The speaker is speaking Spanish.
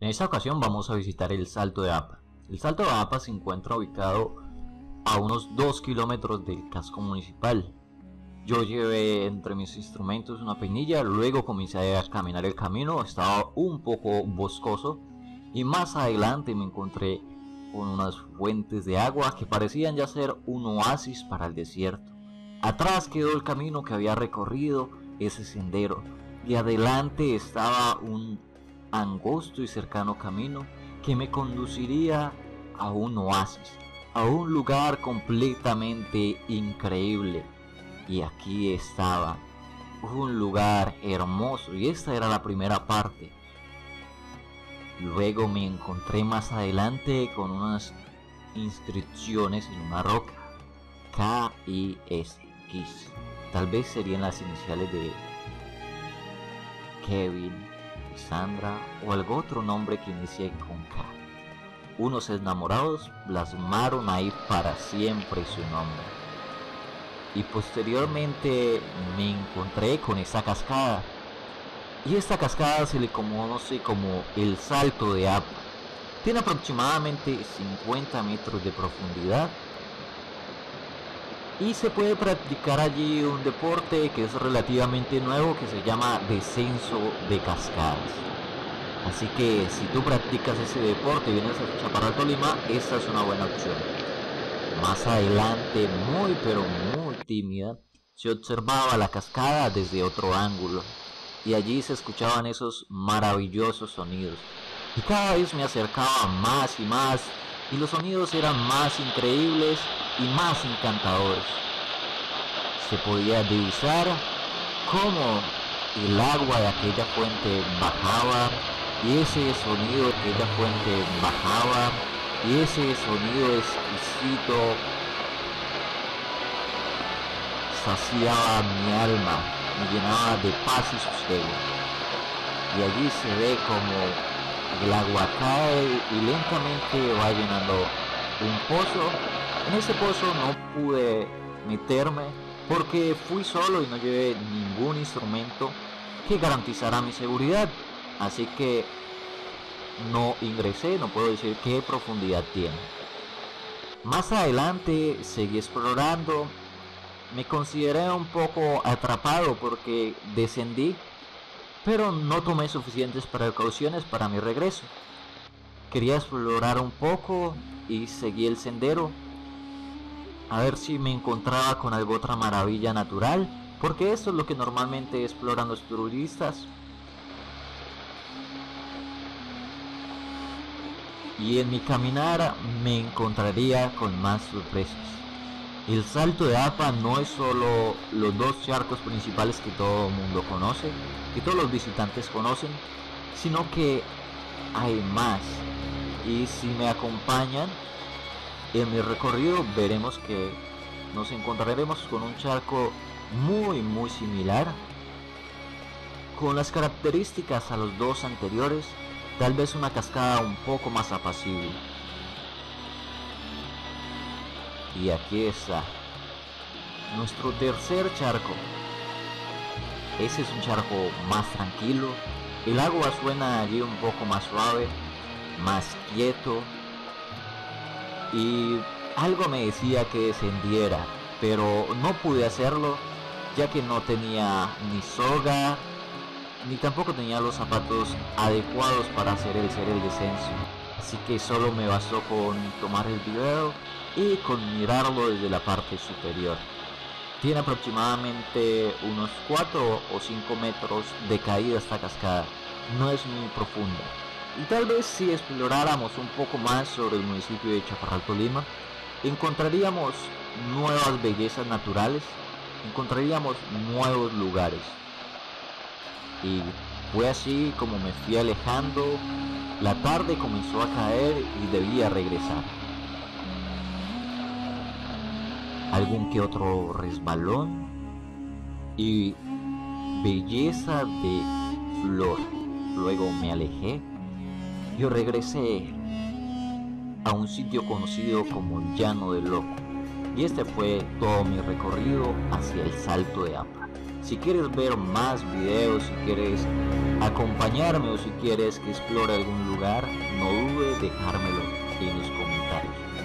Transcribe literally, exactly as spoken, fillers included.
En esta ocasión vamos a visitar el Salto de Apa. El Salto de Apa se encuentra ubicado a unos dos kilómetros del casco municipal. Yo llevé entre mis instrumentos una peinilla, luego comencé a caminar el camino, estaba un poco boscoso y más adelante me encontré con unas fuentes de agua que parecían ya ser un oasis para el desierto. Atrás quedó el camino que había recorrido ese sendero y adelante estaba un angosto y cercano camino que me conduciría a un oasis, a un lugar completamente increíble. Y aquí estaba, un lugar hermoso, y esta era la primera parte. Luego me encontré más adelante con unas inscripciones en una roca, K I S X, tal vez serían las iniciales de Kevin, Sandra o algún otro nombre que inicie con K. Unos enamorados plasmaron ahí para siempre su nombre. Y posteriormente me encontré con esta cascada. Y esta cascada se le conoce como el Salto de Apa. Tiene aproximadamente cincuenta metros de profundidad. Y se puede practicar allí un deporte que es relativamente nuevo, que se llama descenso de cascadas. Así que si tú practicas ese deporte y vienes a Chaparral Tolima, esta es una buena opción. Más adelante, muy pero muy tímida, se observaba la cascada desde otro ángulo. Y allí se escuchaban esos maravillosos sonidos. Y cada vez me acercaba más y más. Y los sonidos eran más increíbles y más encantadores. Se podía divisar cómo el agua de aquella fuente bajaba, y ese sonido de aquella fuente bajaba, y ese sonido exquisito saciaba mi alma, me llenaba de paz y sosiego. Y allí se ve como el agua cae y lentamente va llenando un pozo. En ese pozo no pude meterme porque fui solo y no llevé ningún instrumento que garantizara mi seguridad. Así que no ingresé, no puedo decir qué profundidad tiene. Más adelante seguí explorando. Me consideré un poco atrapado porque descendí, pero no tomé suficientes precauciones para mi regreso. Quería explorar un poco y seguí el sendero a ver si me encontraba con alguna otra maravilla natural, porque eso es lo que normalmente exploran los turistas. Y en mi caminar me encontraría con más sorpresas. El Salto de Apa no es solo los dos charcos principales que todo el mundo conoce, que todos los visitantes conocen, sino que hay más. Y si me acompañan en mi recorrido, veremos que nos encontraremos con un charco muy muy similar, con las características a los dos anteriores, tal vez una cascada un poco más apacible. Y aquí está nuestro tercer charco. Ese es un charco más tranquilo. El agua suena allí un poco más suave, más quieto. Y algo me decía que descendiera, pero no pude hacerlo, ya que no tenía ni soga, ni tampoco tenía los zapatos adecuados para hacer el, hacer el descenso. Así que solo me bastó con tomar el video y con mirarlo desde la parte superior. Tiene aproximadamente unos cuatro o cinco metros de caída esta cascada. No es muy profunda. Y tal vez si exploráramos un poco más sobre el municipio de Chaparral Tolima, encontraríamos nuevas bellezas naturales, encontraríamos nuevos lugares. Y fue así como me fui alejando. La tarde comenzó a caer y debía regresar. Algún que otro resbalón y belleza de flor. Luego me alejé. Yo regresé a un sitio conocido como Llano del Loco. Y este fue todo mi recorrido hacia el Salto de Apa. Si quieres ver más videos, si quieres acompañarme o si quieres que explore algún lugar, no dudes en dejármelo en los comentarios.